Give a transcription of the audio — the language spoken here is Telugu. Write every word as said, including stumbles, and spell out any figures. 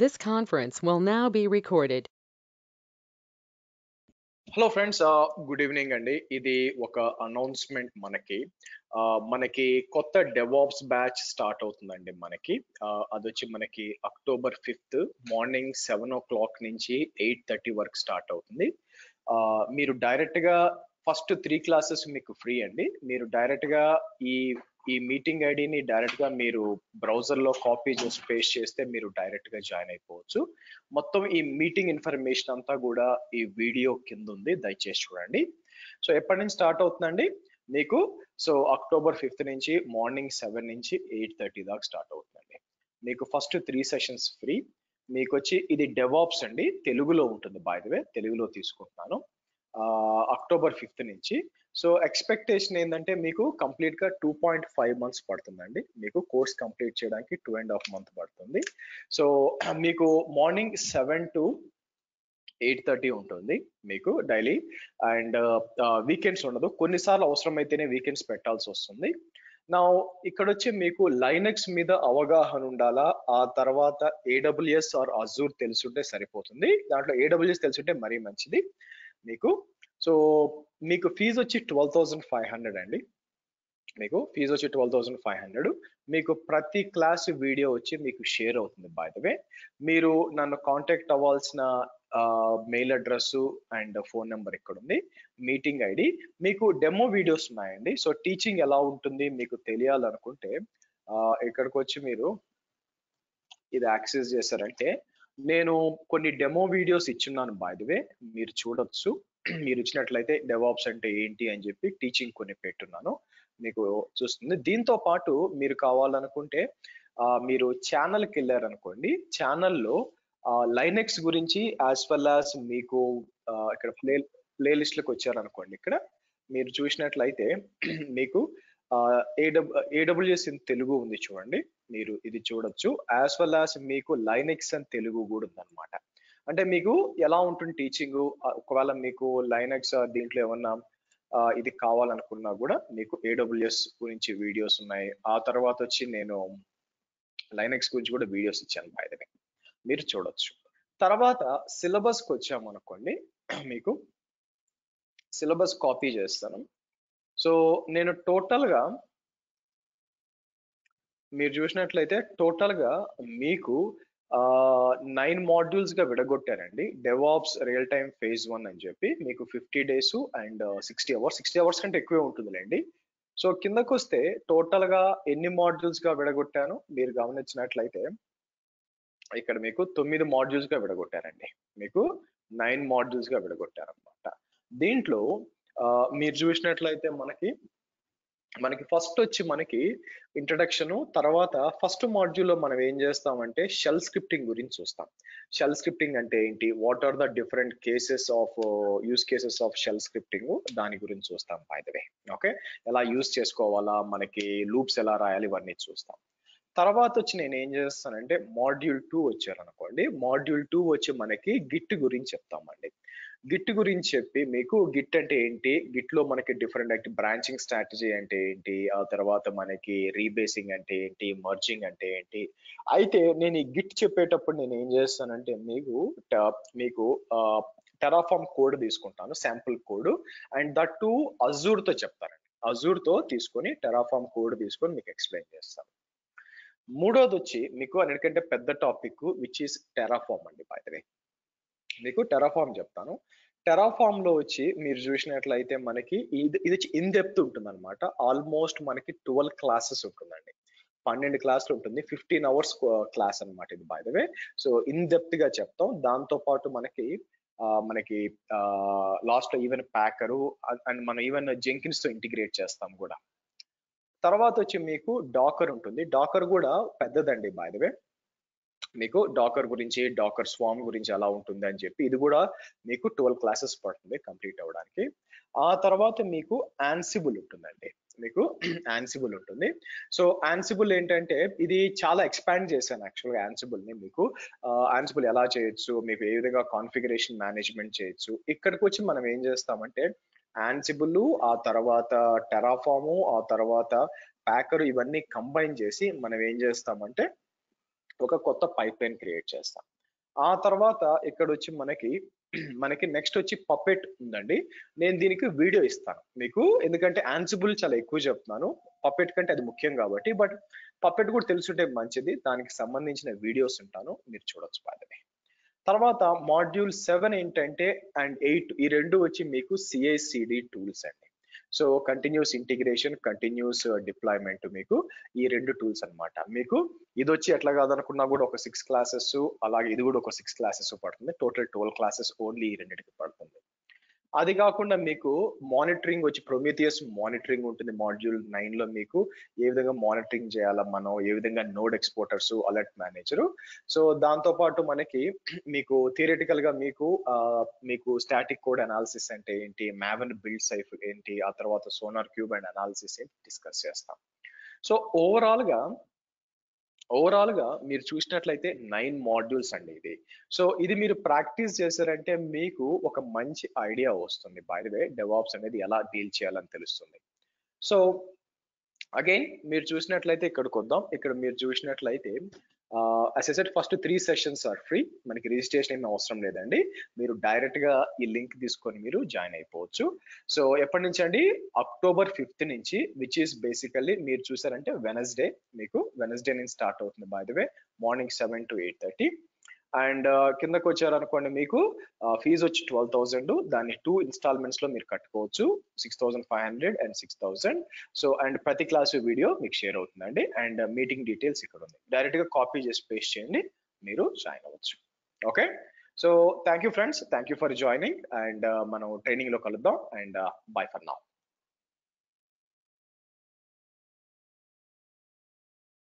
This conference will now be recorded. Hello friends good evening అండి. ఇది ఒక అనౌన్స్మెంట్. మనకి మనకి కొత్త డెవాప్స్ బ్యాచ్ స్టార్ట్ అవుతుందండి. మనకి అదొచ్చి మనకి October fifth morning seven o'clock నుంచి ఎయిట్ థర్టీ వరకు స్టార్ట్ అవుతుంది. మీరు డైరెక్ట్గా ఫస్ట్ త్రీ క్లాసెస్ మీకు ఫ్రీ అండి. మీరు డైరెక్ట్గా ఈ ఈ మీటింగ్ ఐడిని డైరెక్ట్గా మీరు బ్రౌజర్లో కాపీ చేసి పేస్ట్ చేస్తే మీరు డైరెక్ట్గా జాయిన్ అయిపోవచ్చు. మొత్తం ఈ మీటింగ్ ఇన్ఫర్మేషన్ అంతా కూడా ఈ వీడియో కింద ఉంది, దయచేసి చూడండి. సో ఎప్పటి నుంచి స్టార్ట్ అవుతుందండి మీకు? సో అక్టోబర్ ఫిఫ్త్ నుంచి మార్నింగ్ సెవెన్ నుంచి ఎయిట్ థర్టీ దాకా స్టార్ట్ అవుతుందండి. మీకు ఫస్ట్ త్రీ సెషన్స్ ఫ్రీ. మీకు వచ్చి ఇది డెవాప్స్ అండి, తెలుగులో ఉంటుంది. బై ది వే తెలుగులో తీసుకుంటున్నాను అక్టోబర్ ఫిఫ్త్ నుంచి. సో ఎక్స్పెక్టేషన్ ఏంటంటే మీకు కంప్లీట్ గా టూ పాయింట్ ఫైవ్ మంత్స్ పడుతుందండి. మీకు కోర్స్ కంప్లీట్ చేయడానికి టూ అండ్ హాఫ్ మంత్ పడుతుంది. సో మీకు morning seven to eight thirty ఉంటుంది మీకు డైలీ, అండ్ వీకెండ్స్ ఉండదు. కొన్నిసార్లు అవసరమైతేనే వీకెండ్స్ పెట్టాల్సి వస్తుంది. నా ఇక్కడ వచ్చి మీకు లైనక్స్ మీద అవగాహన ఉండాలా, ఆ తర్వాత ఏడబ్ల్యూఎస్ ఆర్ అజూర్ తెలుసుంటే సరిపోతుంది. దాంట్లో ఏడబ్ల్యూఎస్ తెలుసుంటే మరీ మంచిది మీకు. సో మీకు ఫీజు వచ్చి ట్వెల్వ్ థౌజండ్ ఫైవ్ హండ్రెడ్ అండి. మీకు ఫీజు వచ్చి ట్వెల్వ్ థౌజండ్ ఫైవ్ హండ్రెడ్ మీకు ప్రతి క్లాస్ వీడియో వచ్చి మీకు షేర్ అవుతుంది. బై ద వే మీరు నన్ను కాంటాక్ట్ అవ్వాల్సిన mail address and phone number ఇక్కడ ఉంది, మీటింగ్ ఐడి. మీకు డెమో వీడియోస్ ఉన్నాయండి. సో టీచింగ్ ఎలా ఉంటుంది మీకు తెలియాలనుకుంటే ఇక్కడికి వచ్చి మీరు ఇది యాక్సెస్ చేశారంటే నేను కొన్ని డెమో వీడియోస్ ఇచ్చున్నాను. బై ది వే మీరు చూడొచ్చు. మీరు ఇచ్చినట్లయితే డెవాప్స్ అంటే ఏంటి అని చెప్పి టీచింగ్ కొన్ని పెట్టున్నాను, మీకు చూస్తుంది. దీంతో పాటు మీరు కావాలనుకుంటే మీరు ఛానల్కి వెళ్ళారనుకోండి, ఛానల్లో లైనెక్స్ గురించి యాజ్ వెల్ యాజ్ మీకు ఇక్కడ ప్లే ప్లేలిస్ట్లకు వచ్చారనుకోండి, ఇక్కడ మీరు చూసినట్లయితే మీకు ఏడబ్ల్యూఎస్ ఇన్ తెలుగు ఉంది చూడండి, మీరు ఇది చూడొచ్చు. యాజ్ వెల్ యాజ్ మీకు లైనెక్స్ అని తెలుగు కూడా ఉందన్నమాట. అంటే మీకు ఎలా ఉంటుంది టీచింగ్, ఒకవేళ మీకు లైనెక్స్ దీంట్లో ఏమన్నా ఇది కావాలనుకున్నా కూడా మీకు ఏడబ్ల్యూఎస్ గురించి వీడియోస్ ఉన్నాయి. ఆ తర్వాత వచ్చి నేను లైనెక్స్ గురించి కూడా వీడియోస్ ఇచ్చాను. బై ది వే మీరు చూడొచ్చు. తర్వాత సిలబస్కి వచ్చామనుకోండి, మీకు సిలబస్ కాపీ చేస్తాను. సో నేను టోటల్గా మీరు చూసినట్లయితే టోటల్గా మీకు నైన్ మాడ్యూల్స్గా విడగొట్టారండి. DevOps real time phase one అని చెప్పి మీకు fifty days and sixty hours sixty hours కంటే ఎక్కువే ఉంటుందిలేండి. సో కిందకు వస్తే టోటల్గా ఎన్ని మాడ్యూల్స్గా విడగొట్టాను మీరు గమనించినట్లయితే ఇక్కడ మీకు తొమ్మిది మాడ్యూల్స్గా విడగొట్టారండి. మీకు నైన్ మాడ్యూల్స్గా విడగొట్టారనమాట. దీంట్లో మీరు చూసినట్లయితే మనకి మనకి ఫస్ట్ వచ్చి మనకి ఇంట్రడక్షన్, తర్వాత ఫస్ట్ మాడ్యూల్లో మనం ఏం చేస్తామంటే షెల్ స్క్రిప్టింగ్ గురించి చూస్తాం. షెల్ స్క్రిప్టింగ్ అంటే ఏంటి, what are the different cases of use cases of shell scripting, దాని గురించి చూస్తాం. బై ది వే ఓకే, ఎలా యూస్ చేసుకోవాలా, మనకి లూప్స్ ఎలా రాయాలి, ఇవన్నీ చూస్తాం. తర్వాత వచ్చి నేను ఏం చేస్తానంటే మాడ్యూల్ టూ వచ్చారనుకోండి, మాడ్యూల్ టూ వచ్చి మనకి గిట్ గురించి చెప్తామండి. గిట్ గురించి చెప్పి మీకు గిట్ అంటే ఏంటి, గిట్లో మనకి డిఫరెంట్ బ్రాంచింగ్ స్ట్రాటజీ అంటే ఏంటి, ఆ తర్వాత మనకి రీబేసింగ్ అంటే ఏంటి, మర్జింగ్ అంటే ఏంటి. అయితే నేను ఈ గిట్ చెప్పేటప్పుడు నేను ఏం చేస్తానంటే మీకు మీకు టెరాఫార్మ్ కోడ్ తీసుకుంటాను, శాంపుల్ కోడ్, అండ్ దట్టు అజూర్తో చెప్తారండి. అజూర్తో తీసుకొని టెరాఫార్మ్ కోడ్ తీసుకొని మీకు ఎక్స్ప్లెయిన్ చేస్తాను. మూడోది వచ్చి మీకు అన్నిటికంటే పెద్ద టాపిక్ విచ్ ఈస్ టెరాఫార్మ్ అండి. బై ది వే మీకు టెరాఫార్మ్ చెప్తాను. టెరాఫార్మ్ లో వచ్చి మీరు చూసినట్లయితే మనకి ఇది ఇది వచ్చి ఇన్ డెప్త్ ఉంటుంది అనమాట. ఆల్మోస్ట్ మనకి ట్వెల్వ్ క్లాసెస్ ఉంటుందండి, పన్నెండు క్లాసులు ఉంటుంది, ఫిఫ్టీన్ అవర్స్ క్లాస్ అనమాట ఇది. By the way so in depth గా చెప్తాం. దాంతో పాటు మనకి మనకి లాస్ట్ లో ఈవెన్ ప్యాకరు అండ్ మనం ఈవెన్ జెంకిన్స్ తో ఇంటిగ్రేట్ చేస్తాం కూడా. తర్వాత వచ్చి మీకు డాకర్ ఉంటుంది. డాకర్ కూడా పెద్దదండి. బై ది వే మీకు డాకర్ గురించి, డాకర్ స్వామ్ గురించి ఎలా ఉంటుంది అని చెప్పి ఇది కూడా మీకు ట్వెల్వ్ క్లాసెస్ పడుతుంది కంప్లీట్ అవ్వడానికి. ఆ తర్వాత మీకు యాన్సిబుల్ ఉంటుందండి. మీకు యాన్సిబుల్ ఉంటుంది. సో యాన్సిబుల్ ఏంటంటే ఇది చాలా ఎక్స్పాండ్ చేశాను యాక్చువల్గా యాన్సిబుల్ని. మీకు యాన్సిబుల్ ఎలా చేయొచ్చు, మీకు ఏ విధంగా కాన్ఫిగరేషన్ మేనేజ్మెంట్ చేయొచ్చు. ఇక్కడికి వచ్చి మనం ఏం చేస్తామంటే యాన్సిబుల్, ఆ తర్వాత టెరాఫాము, ఆ తర్వాత ప్యాకర్, ఇవన్నీ కంబైన్ చేసి మనం ఏం చేస్తామంటే ఒక కొత్త పైప్ లైన్ క్రియేట్ చేస్తాం. ఆ తర్వాత ఇక్కడ వచ్చి మనకి మనకి నెక్స్ట్ వచ్చి పపెట్ ఉందండి. నేను దీనికి వీడియో ఇస్తాను మీకు, ఎందుకంటే ఆన్సిబుల్ చాలా ఎక్కువ చెప్తున్నాను, పపెట్ కంటే అది ముఖ్యం కాబట్టి, బట్ పపెట్ కూడా తెలుసుంటే మంచిది, దానికి సంబంధించిన వీడియోస్ ఉంటాను మీరు చూడొచ్చు. బాధని తర్వాత మాడ్యూల్ సెవెన్ ఏంటంటే అండ్ ఎయిట్, ఈ రెండు వచ్చి మీకు సిఐసిడి టూల్స్ అండి. So continuous integration, continuous deployment, మీకు ఈ రెండు టూల్స్ అనమాట. మీకు ఇది వచ్చి ఎట్లా కాదనుకున్నా కూడా ఒక సిక్స్ క్లాసెస్, అలాగే ఇది కూడా ఒక సిక్స్ క్లాసెస్ పడుతుంది, టోటల్ ట్వెల్వ్ క్లాసెస్ ఓన్లీ ఈ రెండింటికి పడుతుంది. అది కాకుండా మీకు మానిటరింగ్ వచ్చి ప్రొమీథియస్ మానిటరింగ్ ఉంటుంది. మాడ్యూల్ నైన్ లో మీకు ఏ విధంగా మానిటరింగ్ చేయాలా మనం, ఏ విధంగా node exporters, alert manager. So దాంతో పాటు మనకి మీకు థియరిటికల్ గా మీకు మీకు స్టాటిక్ కోడ్ అనాలిసిస్ అంటే ఏంటి, మ్యావెన్ బిల్డ్ సైఫ్ ఏంటి, ఆ తర్వాత సోనార్ క్యూబ్ అండ్ అనాలిసిస్ ఏంటి డిస్కస్ చేస్తాం. సో ఓవరాల్ గా ఓవరాల్ గా మీరు చూసినట్లయితే నైన్ మాడ్యూల్స్ అండి ఇది. సో ఇది మీరు ప్రాక్టీస్ చేశారంటే మీకు ఒక మంచి ఐడియా వస్తుంది, బై ది వే డెవాప్స్ అనేది ఎలా డీల్ చేయాలని తెలుస్తుంది. సో అగైన్ మీరు చూసినట్లయితే ఇక్కడికి వద్దాం. ఇక్కడ మీరు చూసినట్లయితే as I said first three sessions are free, మనకి రిజిస్ట్రేషన్ ఏమి అవసరం లేదండి, మీరు డైరెక్ట్ గా ఈ లింక్ తీసుకొని మీరు జాయిన్ అయిపోవచ్చు. సో ఎప్పటి నుంచి అండి, అక్టోబర్ ఫిఫ్త్ నుంచి, విచ్ ఈస్ బేసికల్లీ మీరు చూసారంటే వెనస్డే, మీకు వెనస్డే నుంచి స్టార్ట్ అవుతుంది by the way, morning seven to eight thirty and కిందకు వచ్చారనుకోండి మీకు ఫీజు వచ్చి ట్వెల్వ్ థౌసండ్, దాన్ని టూ ఇన్స్టాల్మెంట్స్ లో మీరు కట్టుకోవచ్చు, six thousand five hundred and six thousand. So and ప్రతి క్లాస్ వీడియో మీకు షేర్ అవుతుందండి అండ్ మీటింగ్ డీటెయిల్స్ ఇక్కడ ఉంది, డైరెక్ట్ గా కాపీ చేసి పేస్ట్ చేయండి, మీరు జాయిన్ అవ్వచ్చు. Okay, so thank you friends, thank you for joining and మనం ట్రైనింగ్ లో కలుద్దాం అండ్ బై ఫర్ నౌ.